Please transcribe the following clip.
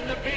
in the beat.